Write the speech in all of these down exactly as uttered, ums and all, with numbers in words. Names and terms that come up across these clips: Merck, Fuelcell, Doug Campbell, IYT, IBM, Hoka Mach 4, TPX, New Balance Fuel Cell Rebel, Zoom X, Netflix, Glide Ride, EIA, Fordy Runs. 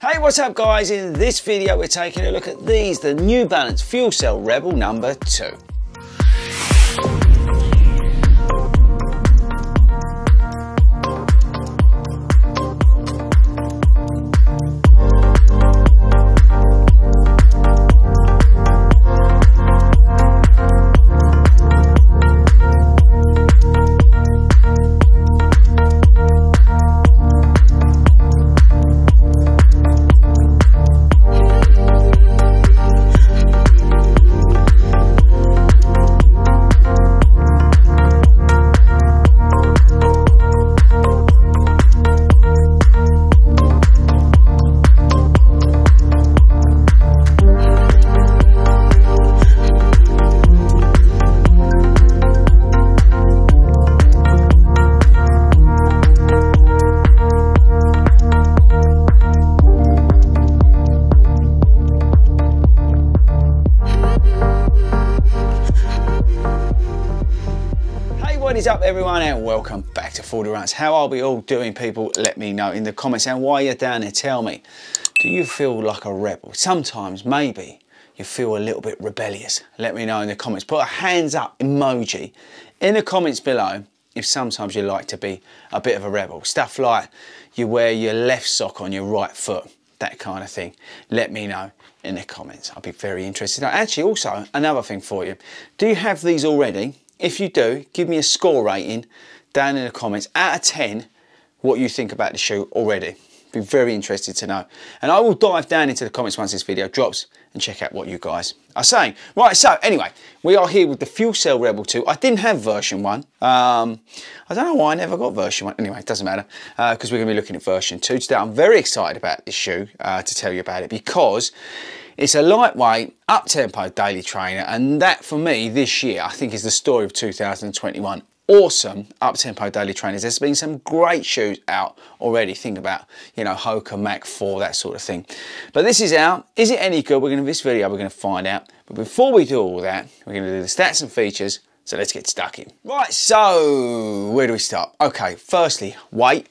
Hey, what's up guys? In this video we're taking a look at these, the New Balance Fuel Cell Rebel number two. What is up everyone, and welcome back to Fordy Runs. How are we all doing, people? Let me know in the comments, and while you're down there, tell me, do you feel like a rebel? Sometimes maybe you feel a little bit rebellious. Let me know in the comments. Put a hands up emoji in the comments below if sometimes you like to be a bit of a rebel. Stuff like you wear your left sock on your right foot, that kind of thing. Let me know in the comments. I'll be very interested. Actually, also another thing for you, do you have these already? If you do, give me a score rating down in the comments, out of ten, what you think about the shoe already. Be very interested to know. And I will dive down into the comments once this video drops and check out what you guys are saying. Right, so anyway, we are here with the Fuel Cell Rebel two. I didn't have version one. Um, I don't know why I never got version one. Anyway, it doesn't matter, because uh, we're gonna be looking at version two today. I'm very excited about this shoe uh, to tell you about it, because it's a lightweight, up-tempo daily trainer, and that for me this year, I think, is the story of two thousand twenty-one. Awesome up-tempo daily trainers. There's been some great shoes out already. Think about, you know, Hoka Mach four, that sort of thing. But this is out. Is it any good? We're going to, this video, we're going to find out. But before we do all that, we're going to do the stats and features. So let's get stuck in. Right, so where do we start? Okay, firstly, weight.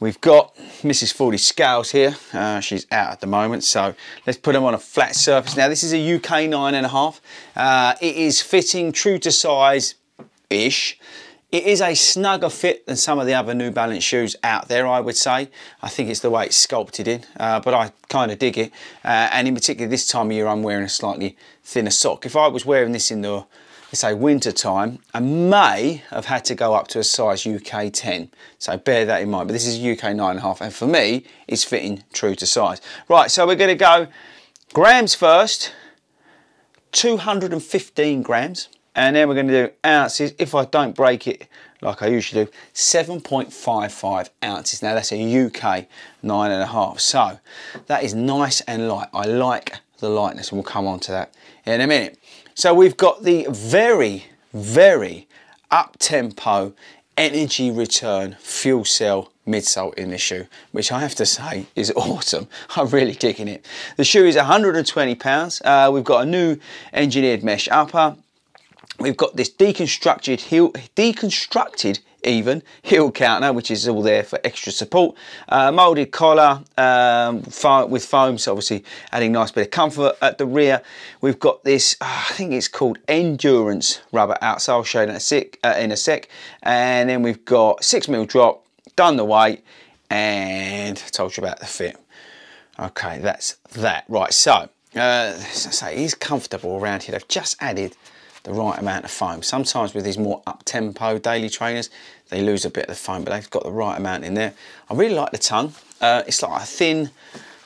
We've got Missus Fordy's scales here. Uh, she's out at the moment, so let's put them on a flat surface. Now, this is a U K nine and a half. Uh, it is fitting true to size-ish. It is a snugger fit than some of the other New Balance shoes out there, I would say. I think it's the way it's sculpted in, uh, but I kind of dig it. Uh, and in particular, this time of year, I'm wearing a slightly thinner sock. If I was wearing this in the, let's say, winter time, I may have had to go up to a size U K ten. So bear that in mind, but this is U K nine and a half, and for me, it's fitting true to size. Right, so we're gonna go grams first, two hundred fifteen grams, and then we're gonna do ounces. If I don't break it like I usually do, seven point five five ounces. Now that's a U K nine and a half. So that is nice and light. I like the lightness, and we'll come on to that in a minute. So we've got the very, very up-tempo energy return fuel cell midsole in this shoe, which I have to say is awesome. I'm really digging it. The shoe is one hundred and twenty pounds. Uh, we've got a new engineered mesh upper. We've got this deconstructed heel, deconstructed even heel counter, which is all there for extra support. Uh, molded collar um, fo with foam, so obviously adding a nice bit of comfort at the rear. We've got this, uh, I think it's called endurance rubber outsole. I'll show you in a sec. Uh, in a sec. And then we've got six mil drop, done the weight, and I told you about the fit. Okay, that's that. Right, so uh, as I say, it is comfortable around here. They've just added the right amount of foam. Sometimes with these more up-tempo daily trainers, they lose a bit of the foam, but they've got the right amount in there. I really like the tongue. Uh, it's like a thin,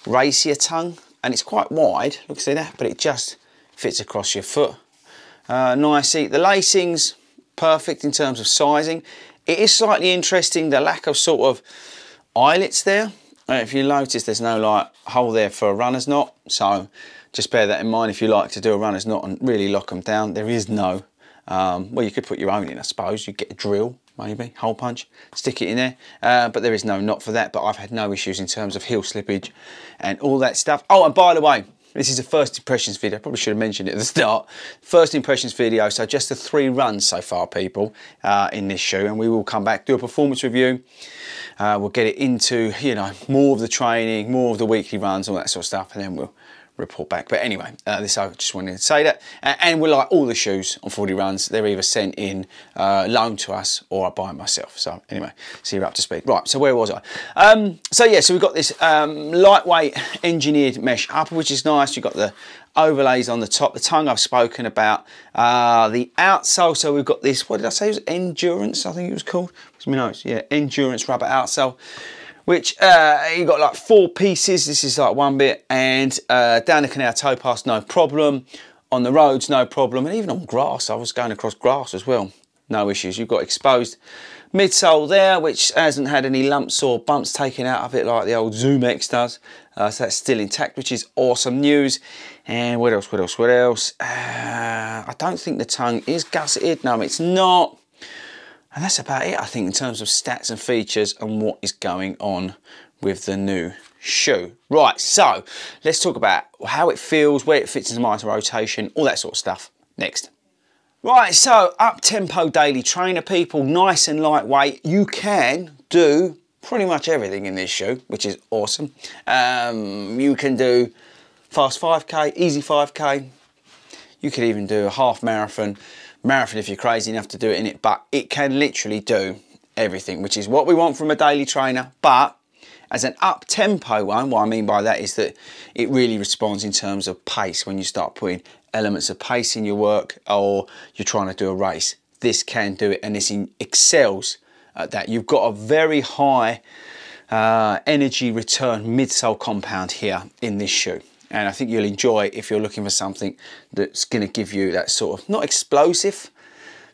racier tongue, and it's quite wide, look, see that, but it just fits across your foot. Uh, nicely, the lacing's perfect in terms of sizing. It is slightly interesting, the lack of sort of eyelets there. Uh, if you notice, there's no like hole there for a runner's knot, so just bear that in mind if you like to do a runner's knot and really lock them down. There is no, um, well, you could put your own in, I suppose. You get a drill, maybe, hole punch, stick it in there. Uh, but there is no knot for that. But I've had no issues in terms of heel slippage and all that stuff. Oh, and by the way, This is a first impressions video. I probably should have mentioned it at the start. First impressions video, so just the three runs so far, people, uh, in this shoe. And we will come back, do a performance review. Uh, we'll get it into, you know, more of the training, more of the weekly runs, all that sort of stuff. And then we'll report back. But anyway, uh, this I just wanted to say that. And, and we like all the shoes on Fordy Runs. They're either sent in uh, loan to us or I buy them myself. So anyway, so you're up to speed. Right, so where was I? Um, so yeah, so we've got this um, lightweight engineered mesh upper, which is nice. You've got the overlays on the top, the tongue I've spoken about, uh, the outsole. So we've got this, what did I say? It was endurance, I think it was called. What's my notes? Yeah, endurance rubber outsole, which uh, you got like four pieces. This is like one bit, and uh, down the canal towpath, no problem. On the roads, no problem. And even on grass, I was going across grass as well. No issues. You've got exposed midsole there, which hasn't had any lumps or bumps taken out of it like the old Zoom X does. Uh, so that's still intact, which is awesome news. And what else, what else, what else? Uh, I don't think the tongue is gusseted. No, it's not. And that's about it, I think, in terms of stats and features and what is going on with the new shoe. Right, so let's talk about how it feels, where it fits into my rotation, all that sort of stuff. Next. Right, so up-tempo daily trainer, people, nice and lightweight. You can do pretty much everything in this shoe, which is awesome. Um, you can do fast five K, easy five K. You could even do a half marathon. Marathon if you're crazy enough to do it in it, but it can literally do everything, which is what we want from a daily trainer. But as an up-tempo one, what I mean by that is that it really responds in terms of pace. When you start putting elements of pace in your work or you're trying to do a race, this can do it, and this excels at that. You've got a very high uh, energy return midsole compound here in this shoe. And I think you'll enjoy if you're looking for something that's going to give you that sort of, not explosive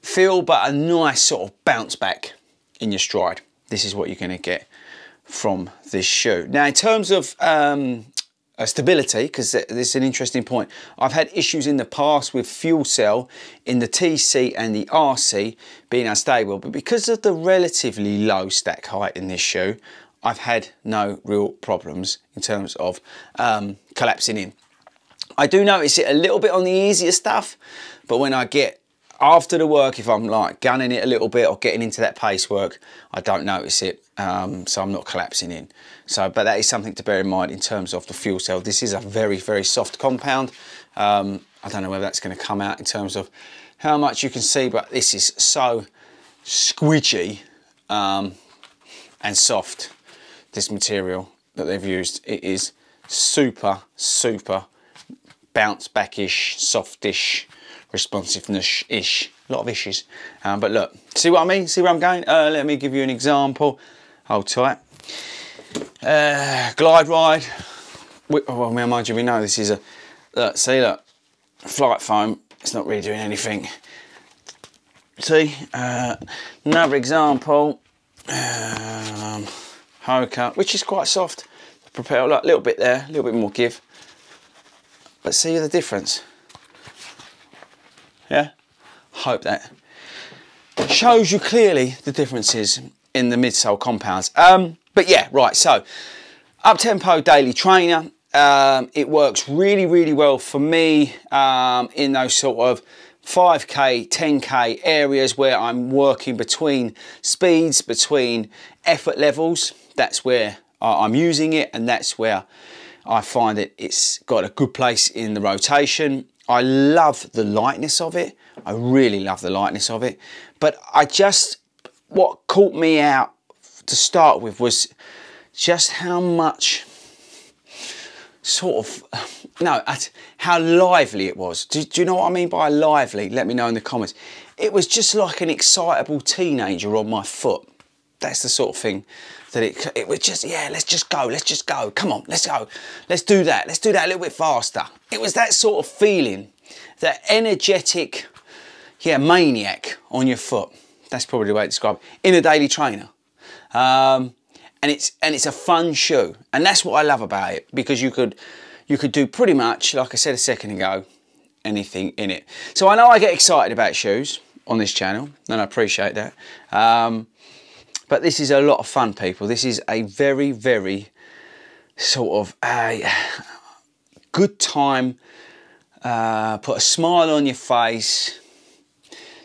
feel, but a nice sort of bounce back in your stride. This is what you're going to get from this shoe. Now, in terms of um, uh, stability, because th this is an interesting point, I've had issues in the past with Fuelcell in the T C and the R C being unstable, but because of the relatively low stack height in this shoe, I've had no real problems in terms of um, collapsing in. I do notice it a little bit on the easier stuff, but when I get after the work, if I'm like gunning it a little bit or getting into that pace work, I don't notice it, um, so I'm not collapsing in. So, but that is something to bear in mind in terms of the Fuelcell. This is a very, very soft compound. Um, I don't know whether that's gonna come out in terms of how much you can see, but this is so squidgy um, and soft. This material that they've used, it is super, super bounce back-ish, soft-ish, responsiveness-ish, a lot of issues. Um, but look, see what I mean? See where I'm going? Uh, let me give you an example. Hold tight. Uh, glide ride. We, oh, well, mind you, we know this is a, look, see, look, flight foam. It's not really doing anything. See, uh, another example. Um, Hoka, which is quite soft. The propeller, like, a little bit there, a little bit more give. But see the difference? Yeah? Hope that shows you clearly the differences in the midsole compounds. Um, but yeah, right, so up-tempo daily trainer. Um, it works really, really well for me um, in those sort of five K, ten K areas where I'm working between speeds, between effort levels. That's where I'm using it, and that's where I find that it's got a good place in the rotation. I love the lightness of it. I really love the lightness of it. But I just, what caught me out to start with was just how much sort of, no, how lively it was. Do, do you know what I mean by lively? Let me know in the comments. It was just like an excitable teenager on my foot. That's the sort of thing that it, it was just, yeah, let's just go, let's just go. Come on, let's go. Let's do that. Let's do that a little bit faster. It was that sort of feeling, that energetic, yeah, maniac on your foot. That's probably the way to describe it, in a daily trainer. Um, and it's and it's a fun shoe. And that's what I love about it, because you could, you could do pretty much, like I said a second ago, anything in it. So I know I get excited about shoes on this channel, and I appreciate that. Um, But this is a lot of fun, people. This is a very, very sort of uh, good time, uh, put a smile on your face,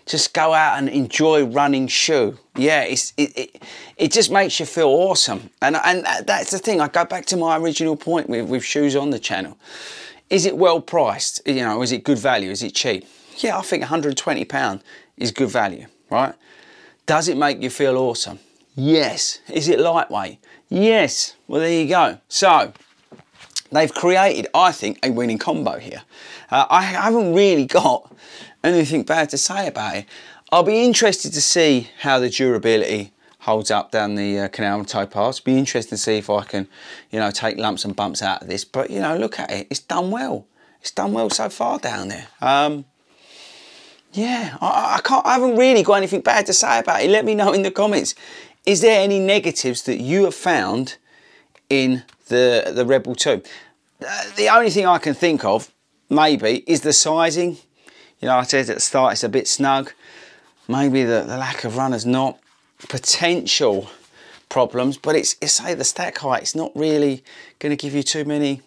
just go out and enjoy running shoe. Yeah, it's, it, it, it just makes you feel awesome. And, and that's the thing, I go back to my original point with, with shoes on the channel. Is it well priced? You know, is it good value? Is it cheap? Yeah, I think one hundred and twenty pounds is good value, right? Does it make you feel awesome? Yes. Is it lightweight? Yes. Well, there you go. So they've created, I think, a winning combo here. Uh, I haven't really got anything bad to say about it. I'll be interested to see how the durability holds up down the uh, canal and towpaths. Be interested to see if I can, you know, take lumps and bumps out of this. But, you know, look at it. It's done well. It's done well so far down there. Um, yeah, I, I, can't, I haven't really got anything bad to say about it. Let me know in the comments. Is there any negatives that you have found in the, the Rebel two? Uh, the only thing I can think of, maybe, is the sizing. You know, I said at the start it's a bit snug. Maybe the, the lack of runners, not potential problems, but it's, it's say the stack height, it's not really going to give you too many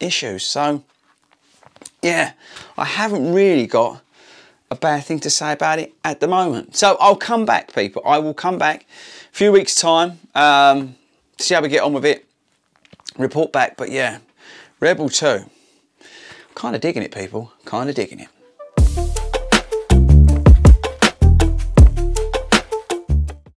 issues. So, yeah, I haven't really got a bad thing to say about it at the moment. So I'll come back, people. I will come back a few weeks' time, um, see how we get on with it, report back. But yeah, Rebel two, kind of digging it, people, kind of digging it.